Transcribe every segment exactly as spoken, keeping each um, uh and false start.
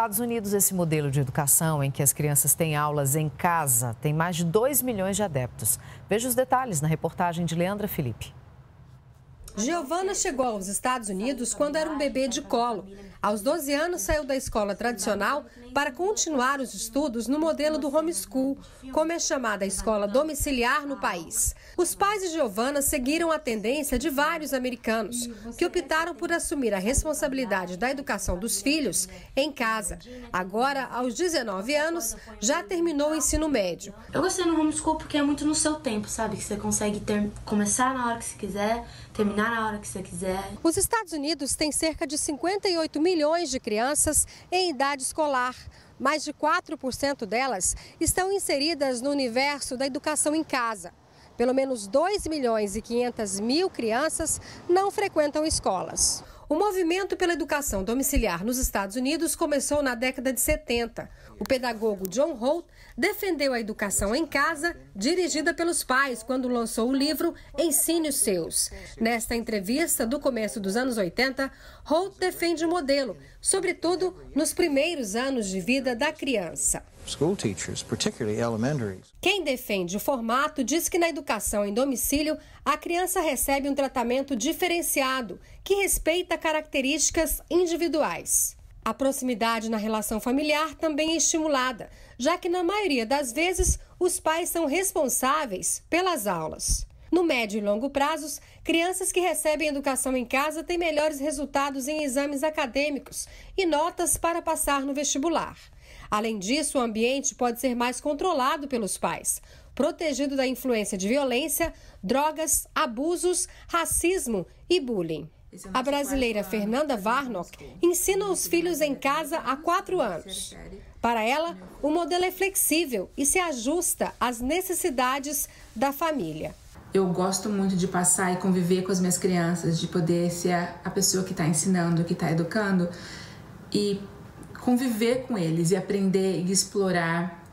Estados Unidos, esse modelo de educação em que as crianças têm aulas em casa tem mais de dois milhões de adeptos. Veja os detalhes na reportagem de Leandra Felipe. Giovana chegou aos Estados Unidos quando era um bebê de colo. Aos doze anos, saiu da escola tradicional para continuar os estudos no modelo do homeschool, como é chamada a escola domiciliar no país. Os pais de Giovana seguiram a tendência de vários americanos, que optaram por assumir a responsabilidade da educação dos filhos em casa. Agora, aos dezenove anos, já terminou o ensino médio. Eu gostei no homeschool porque é muito no seu tempo, sabe? Que você consegue ter, começar na hora que você quiser, terminar na hora que você quiser. Os Estados Unidos têm cerca de cinquenta e oito milhões de crianças em idade escolar. Mais de quatro por cento delas estão inseridas no universo da educação em casa. Pelo menos dois milhões e quinhentas mil crianças não frequentam escolas. O movimento pela educação domiciliar nos Estados Unidos começou na década de setenta. O pedagogo John Holt defendeu a educação em casa, dirigida pelos pais, quando lançou o livro Ensine os Seus. Nesta entrevista do começo dos anos oitenta, Holt defende o modelo, sobretudo nos primeiros anos de vida da criança. Quem defende o formato diz que na educação em domicílio a criança recebe um tratamento diferenciado que respeita características individuais. A proximidade na relação familiar também é estimulada, já que na maioria das vezes os pais são responsáveis pelas aulas. No médio e longo prazos, crianças que recebem educação em casa têm melhores resultados em exames acadêmicos e notas para passar no vestibular. Além disso, o ambiente pode ser mais controlado pelos pais, protegido da influência de violência, drogas, abusos, racismo e bullying. A brasileira Fernanda Warnock ensina os filhos em casa há quatro anos. Para ela, o modelo é flexível e se ajusta às necessidades da família. Eu gosto muito de passar e conviver com as minhas crianças, de poder ser a pessoa que está ensinando, que está educando e conviver com eles e aprender e explorar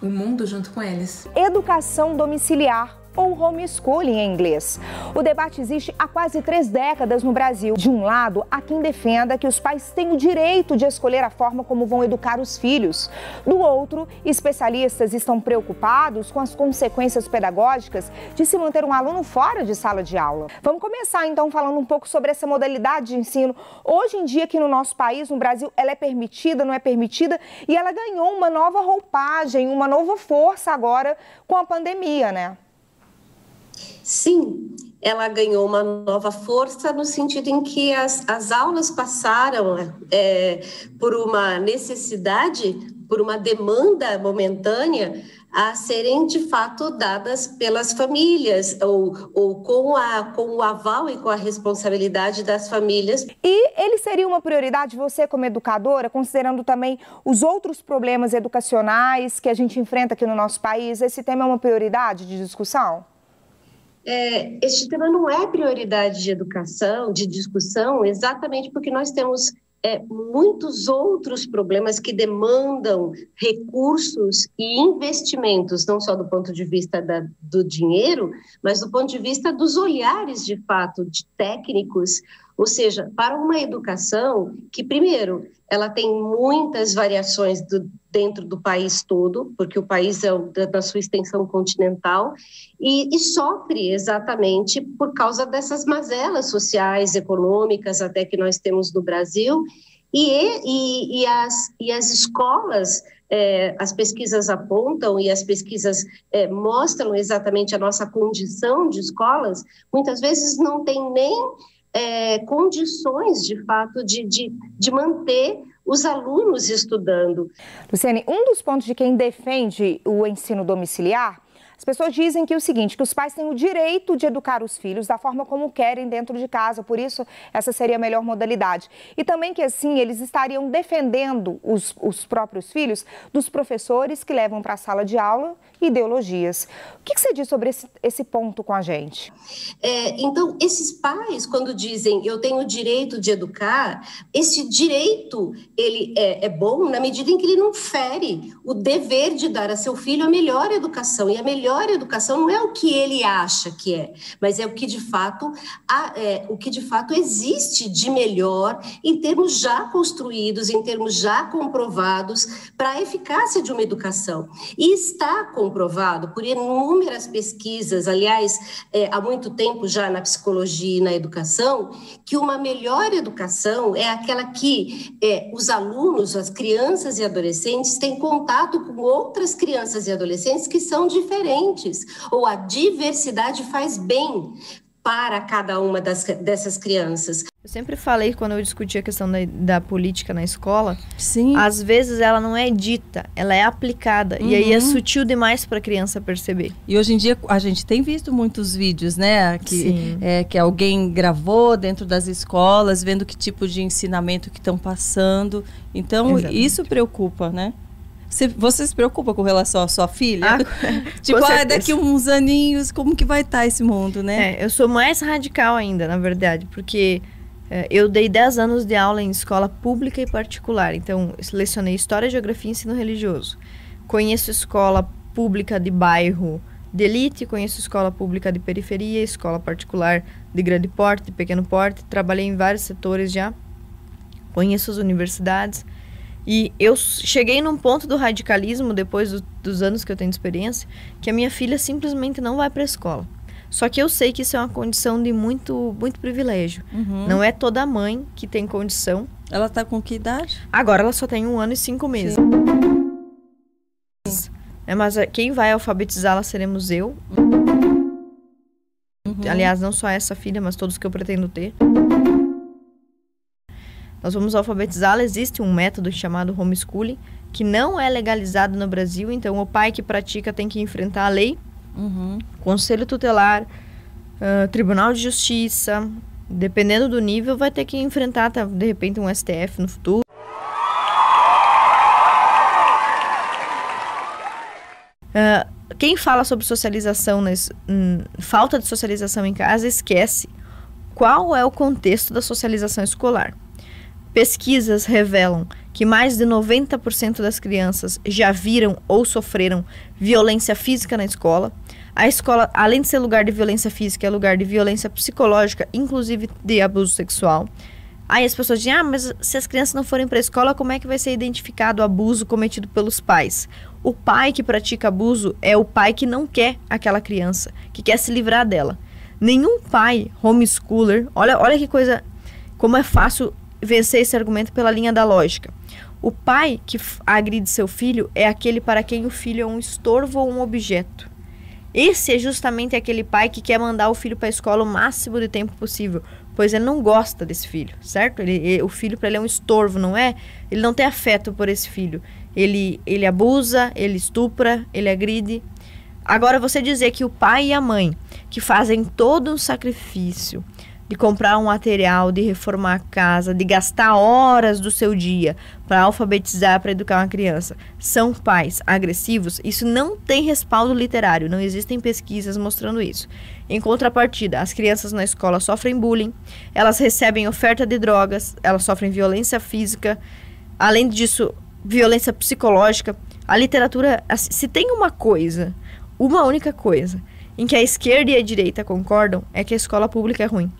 o mundo junto com eles. Educação domiciliar, ou homeschooling em inglês. O debate existe há quase três décadas no Brasil. De um lado, há quem defenda que os pais têm o direito de escolher a forma como vão educar os filhos. Do outro, especialistas estão preocupados com as consequências pedagógicas de se manter um aluno fora de sala de aula. Vamos começar, então, falando um pouco sobre essa modalidade de ensino. Hoje em dia, aqui no nosso país, no Brasil, ela é permitida, não é permitida, e ela ganhou uma nova roupagem, uma nova força agora com a pandemia, né? Sim, ela ganhou uma nova força no sentido em que as, as aulas passaram é, por uma necessidade, por uma demanda momentânea, a serem de fato dadas pelas famílias, ou, ou com, a, com o aval e com a responsabilidade das famílias. E ele seria uma prioridade, você como educadora, considerando também os outros problemas educacionais que a gente enfrenta aqui no nosso país, esse tema é uma prioridade de discussão? É, este tema não é prioridade de educação, de discussão, exatamente porque nós temos é, muitos outros problemas que demandam recursos e investimentos, não só do ponto de vista da, do dinheiro, mas do ponto de vista dos olhares, de fato, de técnicos. Ou seja, para uma educação que, primeiro, ela tem muitas variações do, dentro do país todo, porque o país é o, da sua extensão continental, e, e sofre exatamente por causa dessas mazelas sociais, econômicas, até que nós temos no Brasil, e, e, e, as, e as escolas, é, as pesquisas apontam e as pesquisas é, mostram exatamente a nossa condição de escolas, muitas vezes não tem nem... É, condições, de fato, de, de, de manter os alunos estudando. Luciane, um dos pontos de quem defende o ensino domiciliar, as pessoas dizem que é o seguinte, que os pais têm o direito de educar os filhos da forma como querem dentro de casa, por isso essa seria a melhor modalidade. E também que assim eles estariam defendendo os, os próprios filhos dos professores que levam para a sala de aula ideologias. O que, que você diz sobre esse, esse ponto com a gente? É, então, esses pais, quando dizem eu tenho o direito de educar, esse direito ele é, é bom na medida em que ele não fere o dever de dar a seu filho a melhor educação e a melhor educação não é o que ele acha que é, mas é o que de fato, a, é, o que de fato existe de melhor em termos já construídos, em termos já comprovados para a eficácia de uma educação. E está comprovado por inúmeras pesquisas, aliás, é, há muito tempo já na psicologia e na educação, que uma melhor educação é aquela que é, os alunos, as crianças e adolescentes têm contato com outras crianças e adolescentes que são diferentes, ou a diversidade faz bem para cada uma das, dessas crianças. Eu sempre falei, quando eu discutia a questão da, da política na escola, sim, às vezes ela não é dita, ela é aplicada, uhum, e aí é sutil demais para a criança perceber. E hoje em dia a gente tem visto muitos vídeos, né, que, é, que alguém gravou dentro das escolas, vendo que tipo de ensinamento que estão passando, então exatamente, isso preocupa, né? Você se preocupa com relação à sua filha? Ah, tipo, ah, daqui uns aninhos, como que vai estar esse mundo, né? É, eu sou mais radical ainda, na verdade, porque é, eu dei dez anos de aula em escola pública e particular. Então, eu selecionei História, Geografia e Ensino Religioso. Conheço escola pública de bairro de elite, conheço escola pública de periferia, escola particular de grande porte, de pequeno porte. Trabalhei em vários setores já. Conheço as universidades. E eu cheguei num ponto do radicalismo, depois do, dos anos que eu tenho de experiência, que a minha filha simplesmente não vai para a escola. Só que eu sei que isso é uma condição de muito, muito privilégio. Uhum. Não é toda mãe que tem condição. Ela está com que idade? Agora ela só tem um ano e cinco meses. É, mas quem vai alfabetizá-la seremos eu. Uhum. Aliás, não só essa filha, mas todos que eu pretendo ter. Nós vamos alfabetizá-la, existe um método chamado homeschooling, que não é legalizado no Brasil, então o pai que pratica tem que enfrentar a lei, uhum, conselho tutelar, uh, tribunal de justiça, dependendo do nível, vai ter que enfrentar, tá, de repente, um S T F no futuro. Uh, quem fala sobre socialização, né, hum, falta de socialização em casa, esquece qual é o contexto da socialização escolar. Pesquisas revelam que mais de noventa por cento das crianças já viram ou sofreram violência física na escola. A escola, além de ser lugar de violência física, é lugar de violência psicológica, inclusive de abuso sexual. Aí as pessoas dizem, ah, mas se as crianças não forem para a escola, como é que vai ser identificado o abuso cometido pelos pais? O pai que pratica abuso é o pai que não quer aquela criança, que quer se livrar dela. Nenhum pai homeschooler, olha, olha que coisa, como é fácil vencer esse argumento pela linha da lógica. O pai que agride seu filho é aquele para quem o filho é um estorvo ou um objeto. Esse é justamente aquele pai que quer mandar o filho para a escola o máximo de tempo possível, pois ele não gosta desse filho, certo? Ele, ele, o filho para ele é um estorvo, não é? Ele não tem afeto por esse filho. Ele, ele abusa, ele estupra, ele agride. Agora, você dizer que o pai e a mãe, que fazem todo um sacrifício de comprar um material, de reformar a casa, de gastar horas do seu dia para alfabetizar, para educar uma criança, são pais agressivos, isso não tem respaldo literário, não existem pesquisas mostrando isso. Em contrapartida, as crianças na escola sofrem bullying, elas recebem oferta de drogas, elas sofrem violência física, além disso, violência psicológica. A literatura, se tem uma coisa, uma única coisa, em que a esquerda e a direita concordam, é que a escola pública é ruim.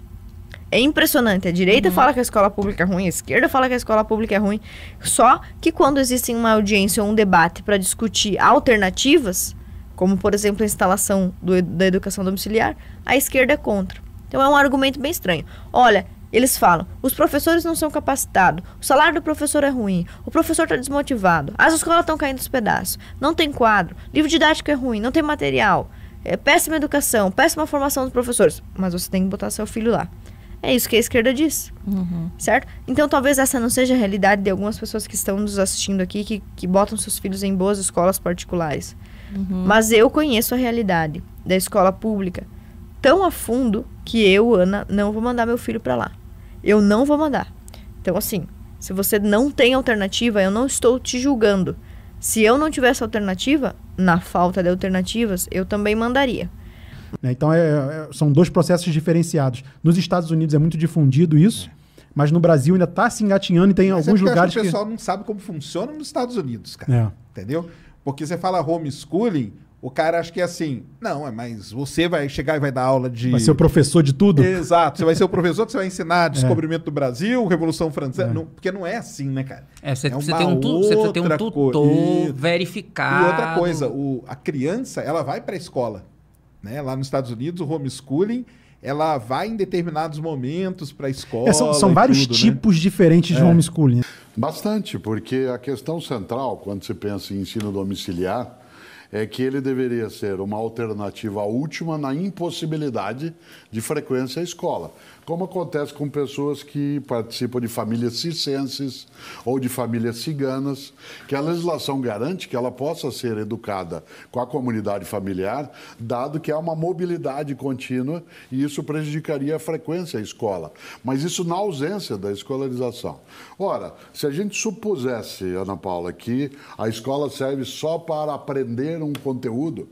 É impressionante, a direita uhum. fala que a escola pública é ruim, a esquerda fala que a escola pública é ruim, só que quando existem uma audiência ou um debate para discutir alternativas, como por exemplo a instalação do, da educação domiciliar, a esquerda é contra. Então é um argumento bem estranho. Olha, eles falam, os professores não são capacitados, o salário do professor é ruim, o professor está desmotivado, as escolas estão caindo aos pedaços, não tem quadro, livro didático é ruim, não tem material, é péssima educação, péssima formação dos professores, mas você tem que botar seu filho lá. É isso que a esquerda diz, uhum. certo? Então, talvez essa não seja a realidade de algumas pessoas que estão nos assistindo aqui, que, que botam seus filhos em boas escolas particulares. Uhum. Mas eu conheço a realidade da escola pública tão a fundo que eu, Ana, não vou mandar meu filho para lá. Eu não vou mandar. Então, assim, se você não tem alternativa, eu não estou te julgando. Se eu não tivesse alternativa, na falta de alternativas, eu também mandaria. Então, é, são dois processos diferenciados. Nos Estados Unidos é muito difundido isso, mas no Brasil ainda está se engatinhando e tem mas alguns é lugares que... o pessoal que... não sabe como funciona nos Estados Unidos, cara. É. Entendeu? Porque você fala homeschooling, O cara acha que é assim, não, mas você vai chegar e vai dar aula de... Vai ser o professor de tudo? Exato, você vai ser o professor que você vai ensinar descobrimento é. do Brasil, Revolução Francesa, é. não, porque não é assim, né, cara? É, você, é você, tem um tu, você tem um tutor e, verificado. E outra coisa, o, a criança, ela vai para a escola, né? Lá nos Estados Unidos, o homeschooling... Ela vai em determinados momentos para a escola. É, são são vários tudo, tipos né? diferentes de é. homeschooling. Bastante, porque a questão central, quando se pensa em ensino domiciliar, é que ele deveria ser uma alternativa última na impossibilidade de frequência à escola. Como acontece com pessoas que participam de famílias circenses ou de famílias ciganas, que a legislação garante que ela possa ser educada com a comunidade familiar, dado que há uma mobilidade contínua e isso prejudicaria a frequência à escola. Mas isso na ausência da escolarização. Ora, se a gente supusesse, Ana Paula, que a escola serve só para aprender um conteúdo,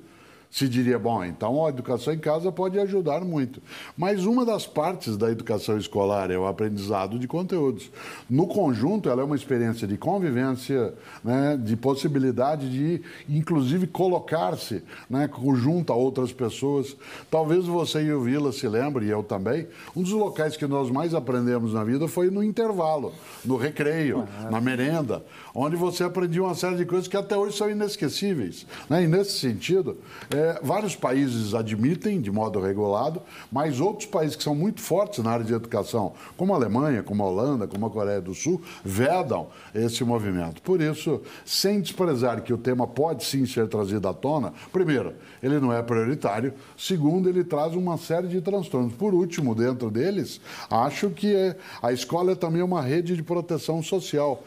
se diria, bom, então a educação em casa pode ajudar muito. Mas uma das partes da educação escolar é o aprendizado de conteúdos. No conjunto, ela é uma experiência de convivência, né, de possibilidade de, inclusive, colocar-se, né, junto a outras pessoas. Talvez você e o Vila se lembrem, e eu também, um dos locais que nós mais aprendemos na vida foi no intervalo, no recreio, ah, na merenda, onde você aprendia uma série de coisas que até hoje são inesquecíveis. Né? E, nesse sentido... É, É, vários países admitem de modo regulado, mas outros países que são muito fortes na área de educação, como a Alemanha, como a Holanda, como a Coreia do Sul, vedam esse movimento. Por isso, sem desprezar que o tema pode sim ser trazido à tona, primeiro, ele não é prioritário, segundo, ele traz uma série de transtornos. Por último, dentro deles, acho que é, a escola é também uma rede de proteção social.